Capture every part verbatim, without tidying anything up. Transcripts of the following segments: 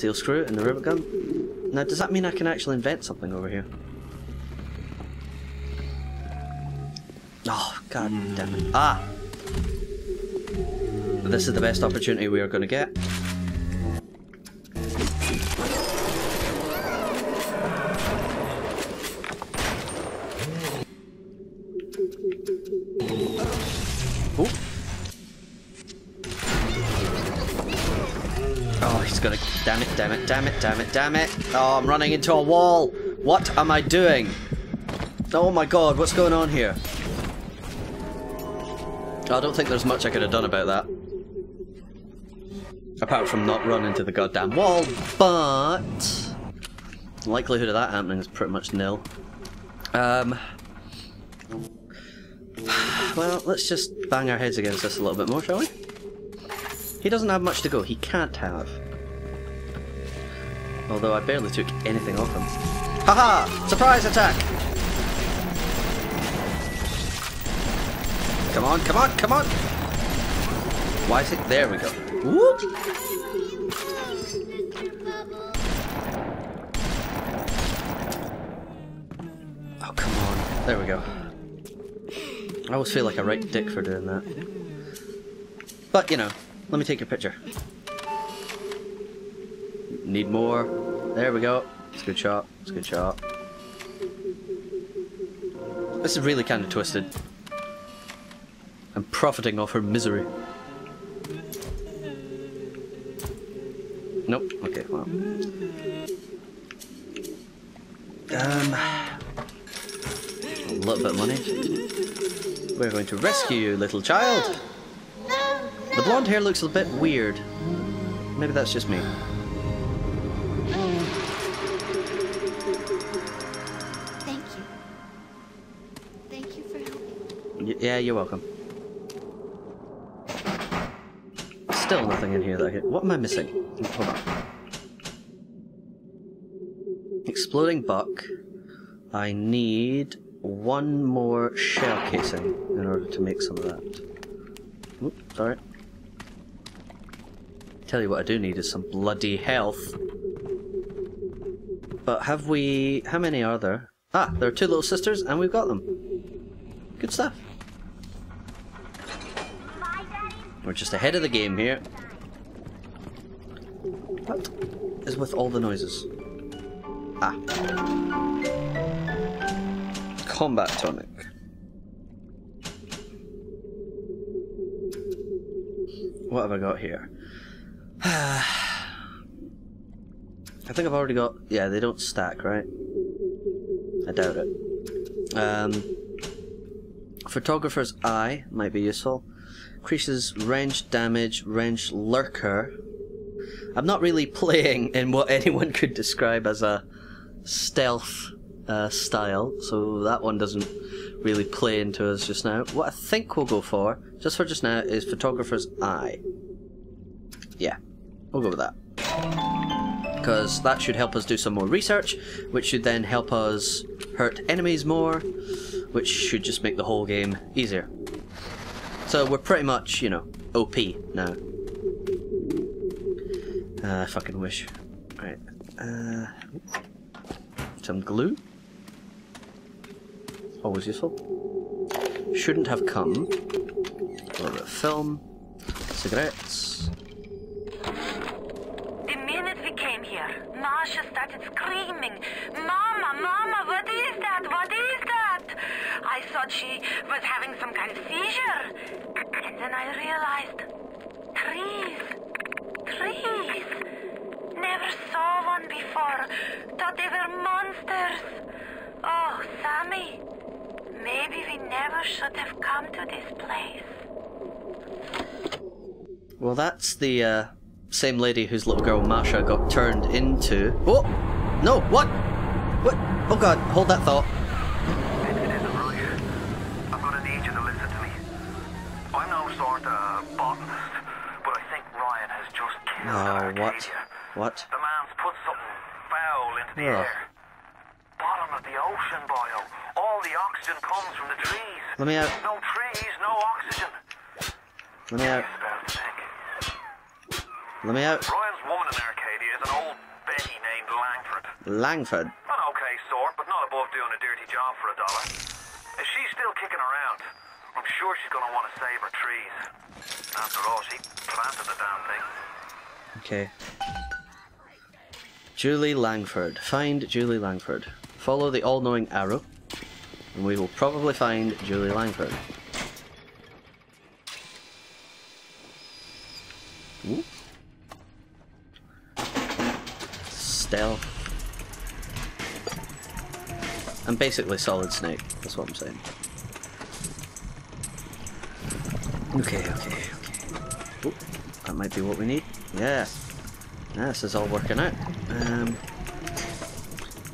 steel screw and the rivet gun. Now, does that mean I can actually invent something over here? Oh, god damn it. Ah! This is the best opportunity we are going to get. Damn it, damn it, damn it, damn it, damn it. Oh, I'm running into a wall. What am I doing? Oh my god, what's going on here? I don't think there's much I could have done about that. Apart from not run into the goddamn wall, but... the likelihood of that happening is pretty much nil. Um... Well, let's just bang our heads against this a little bit more, shall we? He doesn't have much to go. He can't have. Although I barely took anything off him. Haha! Surprise attack! Come on, come on, come on! Why is it? There we go. Whoop! Oh, come on. There we go. I always feel like a right dick for doing that. But, you know, let me take your picture. Need more. There we go. It's a good shot. It's a good shot. This is really kind of twisted. I'm profiting off her misery. Nope. Okay, well. Um, a little bit of money. We're going to rescue you, little child. The blonde hair looks a bit weird. Maybe that's just me. Yeah, you're welcome. Still nothing in here that I hit. What am I missing? Hold on. Exploding buck. I need one more shell casing in order to make some of that. Oops, sorry. Tell you what I do need is some bloody health. But have we... how many are there? Ah, there are two little sisters and we've got them. Good stuff. We're just ahead of the game here. What is with all the noises? Ah. Combat tonic. What have I got here? I think I've already got... yeah, they don't stack, right? I doubt it. Um, Photographer's Eye might be useful. Increases range damage, range lurker. I'm not really playing in what anyone could describe as a stealth uh, style, so that one doesn't really play into us just now. What I think we'll go for, just for just now, is Photographer's Eye. Yeah, we'll go with that. Because that should help us do some more research, which should then help us hurt enemies more, which should just make the whole game easier. So we're pretty much, you know, O P now. Uh, I fucking wish. Right. Uh, some glue. Always useful. Shouldn't have come. A little bit of film. Cigarettes. The minute we came here, Masha started screaming, "Mama, Mama, what is that? What is that?" I thought she was having some kind of seizure. And then I realized... trees! Trees! Never saw one before. Thought they were monsters. Oh, Sammy. Maybe we never should have come to this place. Well, that's the uh, same lady whose little girl Masha got turned into. Oh! No! What? What? Oh god, hold that thought. Oh, what? What? The man's put something foul into the oh. air. Bottom of the ocean, boyo. All the oxygen comes from the trees. Let me out. No trees, no oxygen. Let me out. Let me out. Ryan's woman in Arcadia is an old Langford. An okay sort, but not above doing a dirty job for a dollar. If she's still kicking around, I'm sure she's going to want to save her trees. After all, she planted the damn thing. Okay. Julie Langford. Find Julie Langford. Follow the all-knowing arrow, and we will probably find Julie Langford. Ooh. Stealth. And basically Solid Snake, that's what I'm saying. Okay, okay, okay. Ooh, that might be what we need. Yeah. Yeah, this is all working out. Um,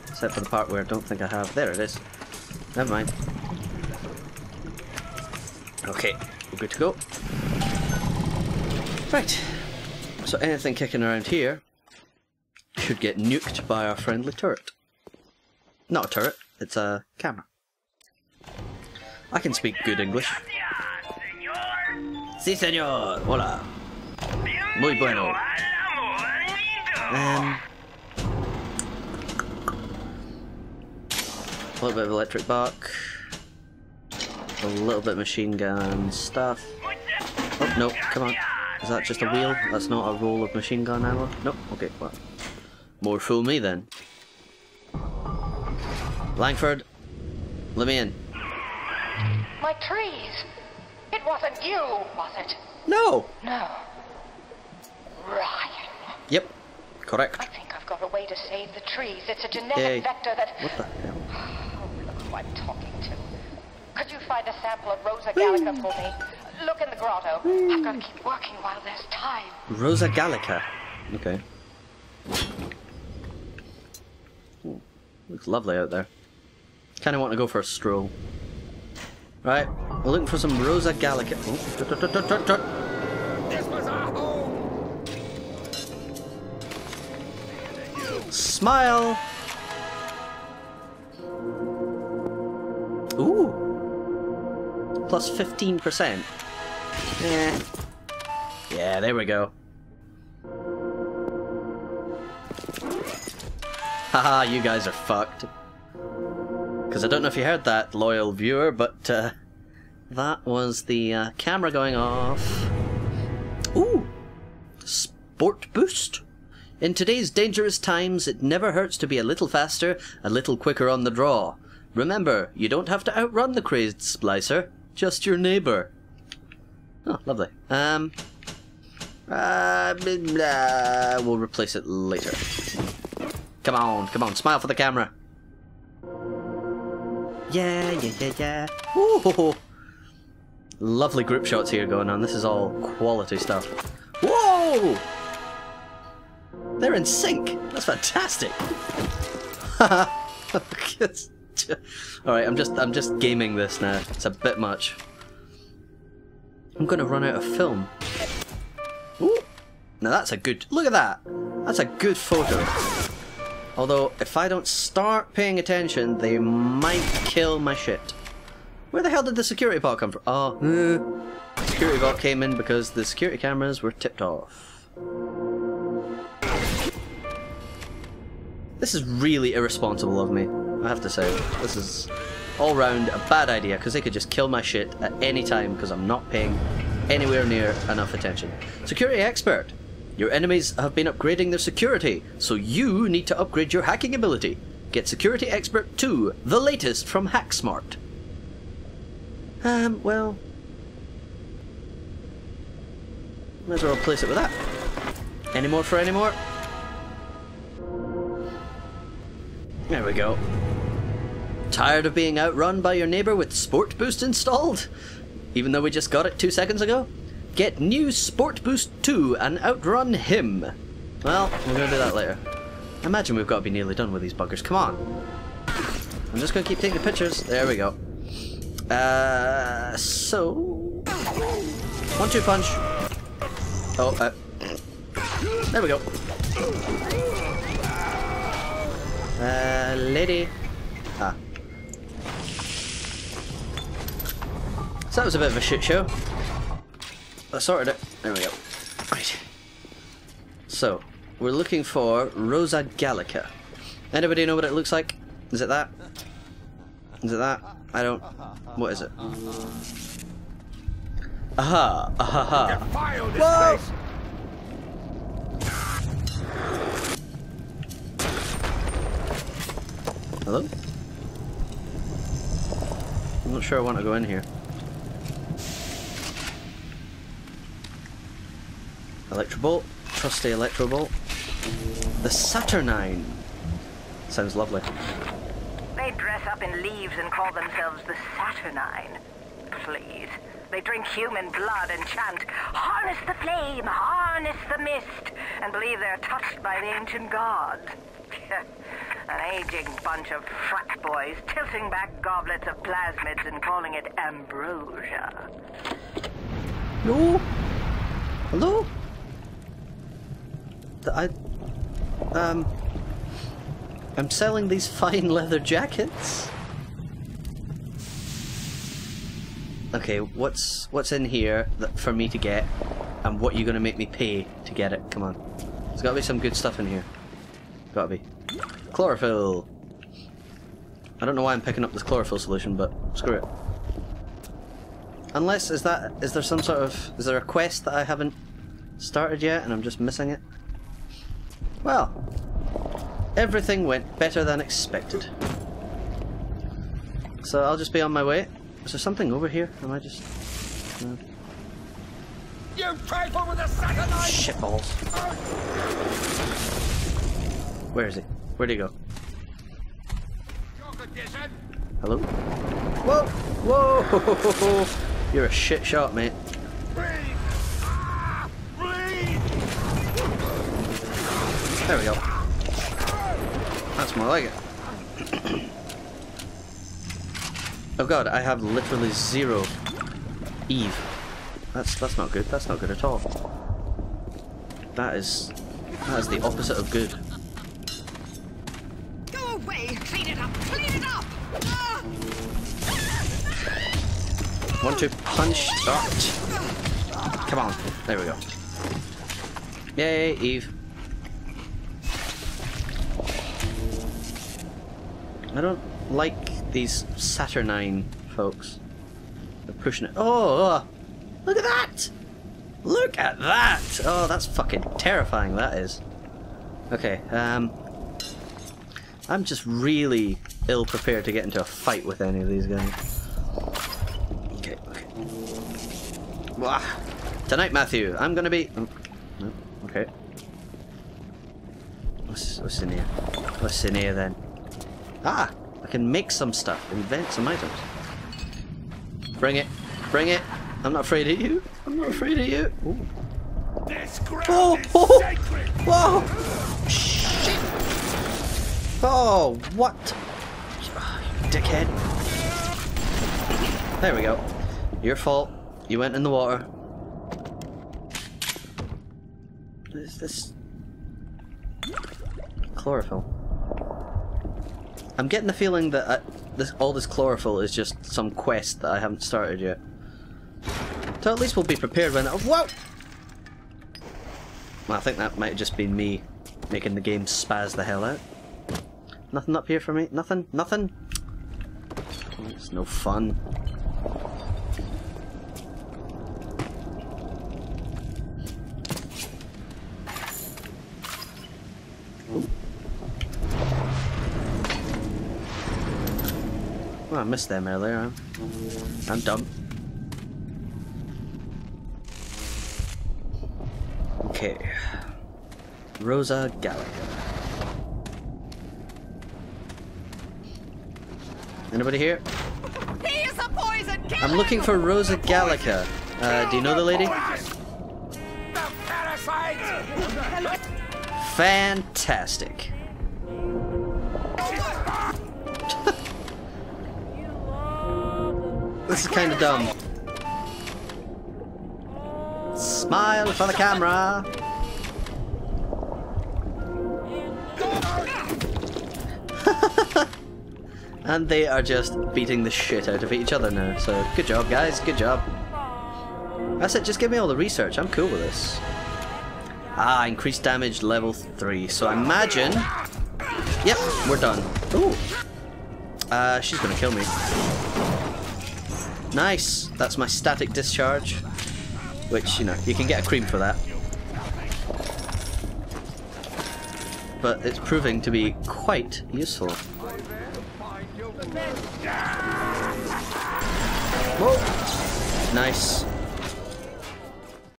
except for the part where I don't think I have. There it is. Never mind. Okay, we're good to go. Right. So anything kicking around here should get nuked by our friendly turret. Not a turret, it's a camera. I can speak good English. Si, senor. Hola. Muy bueno. Um, a little bit of electric bark, a little bit of machine gun stuff. Oh, no, come on. Is that just a wheel? That's not a roll of machine gun ammo? Nope, okay, well. More fool me then. Langford, let me in. My trees! It wasn't you, was it? No! No. Ryan. Yep. Correct. I think I've got a way to save the trees. It's a genetic Yay. vector that... What the hell? Oh, look who I'm talking to. Could you find a sample of Rosa Gallica for me? Look in the grotto. Ooh. I've got to keep working while there's time. Rosa Gallica. Okay. Ooh, looks lovely out there. Kind of want to go for a stroll. Right. We're looking for some Rosa Gallica. This was our home. Smile! Ooh! Plus fifteen percent. Eh. Yeah, there we go. Haha, you guys are fucked. Because I don't know if you heard that, loyal viewer, but uh, that was the uh, camera going off. Ooh! Sport Boost? In today's dangerous times, it never hurts to be a little faster, a little quicker on the draw. Remember, you don't have to outrun the crazed splicer, just your neighbour. Oh, lovely. Um, uh, blah, blah, we'll replace it later. Come on, come on, smile for the camera. Yeah, yeah, yeah, yeah. Ooh, ho, ho. Lovely group shots here going on. This is all quality stuff. Whoa! They're in sync! That's fantastic! Alright, I'm just I'm just gaming this now. It's a bit much. I'm gonna run out of film. Ooh! Now that's a good look at that! That's a good photo. Although if I don't start paying attention, they might kill my shit. Where the hell did the security bot come from? Oh, uh, the security bot came in because the security cameras were tipped off. This is really irresponsible of me, I have to say. This is all round a bad idea, because they could just kill my shit at any time because I'm not paying anywhere near enough attention. Security Expert! Your enemies have been upgrading their security, so you need to upgrade your hacking ability. Get Security Expert two, the latest from Hacksmart. Um, well... might as well replace it with that. Any more for any more? There we go. Tired of being outrun by your neighbour with Sport Boost installed? Even though we just got it two seconds ago? Get new Sport Boost two and outrun him! Well, we're gonna do that later. I imagine we've got to be nearly done with these buggers, come on! I'm just gonna keep taking pictures, there we go. Uh, so... One, two, punch! Oh, uh... there we go. Uh, lady. Ah. So that was a bit of a shit show. I sorted it. There we go. Right. So, we're looking for Rosa Gallica. Anybody know what it looks like? Is it that? Is it that? I don't... What is it? Aha! Aha! Whoa! Hello? I'm not sure I want to go in here. Electrobolt. Trusty Electrobolt. The Saturnine. Sounds lovely. They dress up in leaves and call themselves the Saturnine. Please. They drink human blood and chant, "Harness the flame, harness the mist," and believe they're touched by the ancient gods. An aging bunch of frat boys tilting back goblets of plasmids and calling it ambrosia. No. Hello? I... Um... I'm selling these fine leather jackets. Okay, what's what's in here that, for me to get, and what are you going to make me pay to get it? Come on. There's got to be some good stuff in here. Got to be. Chlorophyll! I don't know why I'm picking up this chlorophyll solution, but screw it. Unless, is that, is there some sort of, is there a quest that I haven't started yet and I'm just missing it? Well, everything went better than expected. So I'll just be on my way. Is there something over here? Am I just... No. You trifle with a satellite! Shitballs. Where is he? Where'd he go? Hello? Whoa! Whoa! Ho, ho, ho, ho. You're a shit shot, mate. Breathe. Ah, breathe. There we go. That's more like it. Oh god, I have literally zero Eve. That's that's not good. That's not good at all. That is that is the opposite of good. Go away! Clean it up! Clean it up! Ah! Want to punch that? Come on! There we go. Yay, Eve! I don't like these Saturnine folks. They're pushing it. Oh, oh! Look at that! Look at that! Oh, that's fucking terrifying, that is. Okay, um... I'm just really ill-prepared to get into a fight with any of these guys. Okay, okay. Wah. Tonight, Matthew, I'm gonna be... Oh, no, okay. What's, what's in here? What's in here, then? Ah! I can make some stuff, invent some items. Bring it, bring it. I'm not afraid of you. I'm not afraid of you. Ooh. This ground oh, is oh, sacred. Whoa! Shit! Oh, what? You dickhead. There we go. Your fault. You went in the water. What is this? Chlorophyll. I'm getting the feeling that I, this, all this chlorophyll is just some quest that I haven't started yet. So at least we'll be prepared when... Oh, whoa! Well, I think that might have just been me making the game spaz the hell out. Nothing up here for me? Nothing? Nothing? It's no fun. I missed them earlier. I'm, I'm dumb. Okay. Rosa Gallica. Anybody here? He is a poison. I'm looking for Rosa Gallica. Uh, do you know the lady? Fantastic. This is kind of dumb. Smile for the camera! And they are just beating the shit out of each other now, so good job guys, good job. That's it, just give me all the research, I'm cool with this. Ah, increased damage level three, so imagine Yep, we're done. Ooh. Uh, she's gonna kill me. Nice. That's my static discharge, which, you know, you can get a cream for that. But it's proving to be quite useful. Whoa. Nice.